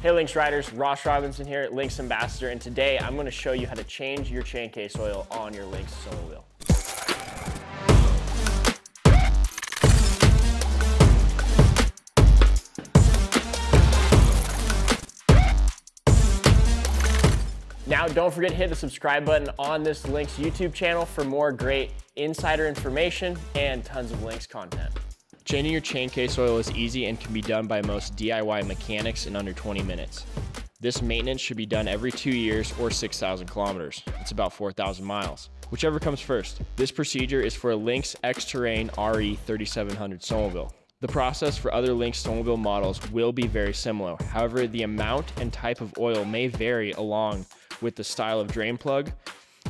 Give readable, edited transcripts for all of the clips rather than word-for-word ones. Hey Lynx riders, Ross Robinson here, Lynx Ambassador, and today I'm going to show you how to change your chaincase oil on your Lynx solo wheel. Now don't forget to hit the subscribe button on this Lynx YouTube channel for more great insider information and tons of Lynx content. Changing your chaincase oil is easy and can be done by most DIY mechanics in under 20 minutes. This maintenance should be done every 2 years or 6,000 kilometers. It's about 4,000 miles, whichever comes first. This procedure is for a Lynx X-Terrain RE 3700 snowmobile. The process for other Lynx snowmobile models will be very similar. However, the amount and type of oil may vary along with the style of drain plug,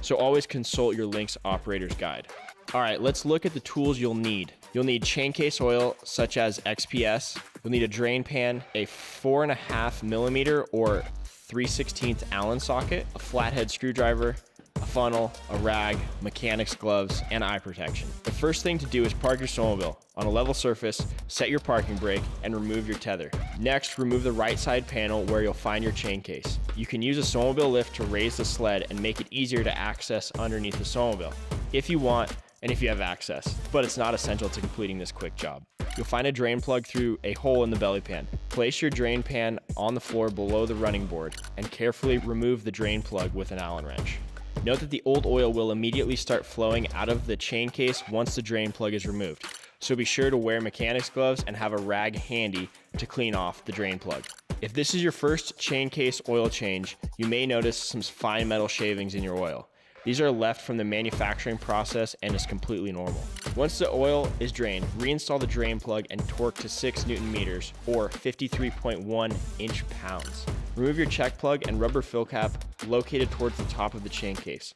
so always consult your Lynx operator's guide. All right, let's look at the tools you'll need. You'll need chaincase oil such as XPS. You'll need a drain pan, a 4.5 millimeter or 3/16 Allen socket, a flathead screwdriver, a funnel, a rag, mechanics gloves, and eye protection. The first thing to do is park your snowmobile on a level surface, set your parking brake, and remove your tether. Next, remove the right side panel where you'll find your chaincase. You can use a snowmobile lift to raise the sled and make it easier to access underneath the snowmobile if you want, and if you have access, but it's not essential to completing this quick job. You'll find a drain plug through a hole in the belly pan. Place your drain pan on the floor below the running board and carefully remove the drain plug with an Allen wrench. Note that the old oil will immediately start flowing out of the chaincase once the drain plug is removed, so be sure to wear mechanics gloves and have a rag handy to clean off the drain plug. If this is your first chaincase oil change, you may notice some fine metal shavings in your oil. These are left from the manufacturing process and is completely normal. Once the oil is drained, reinstall the drain plug and torque to 6 Newton meters or 53.1 inch-pounds. Remove your check plug and rubber fill cap located towards the top of the chaincase.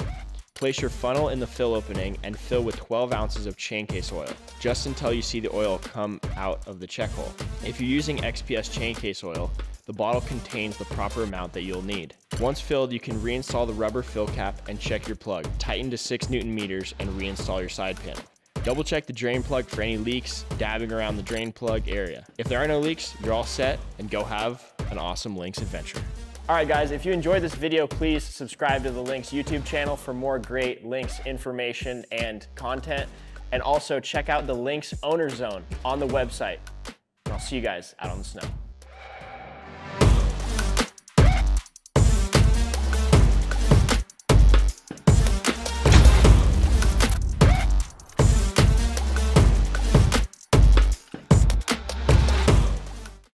Place your funnel in the fill opening and fill with 12 ounces of chaincase oil, just until you see the oil come out of the check hole. If you're using XPS chaincase oil, the bottle contains the proper amount that you'll need. Once filled, you can reinstall the rubber fill cap and check your plug. Tighten to 6 Newton meters and reinstall your side panel. Double check the drain plug for any leaks, dabbing around the drain plug area. If there are no leaks, you're all set, and go have an awesome Lynx adventure. All right guys, if you enjoyed this video, please subscribe to the Lynx YouTube channel for more great Lynx information and content. And also check out the Lynx Owner Zone on the website. And I'll see you guys out on the snow.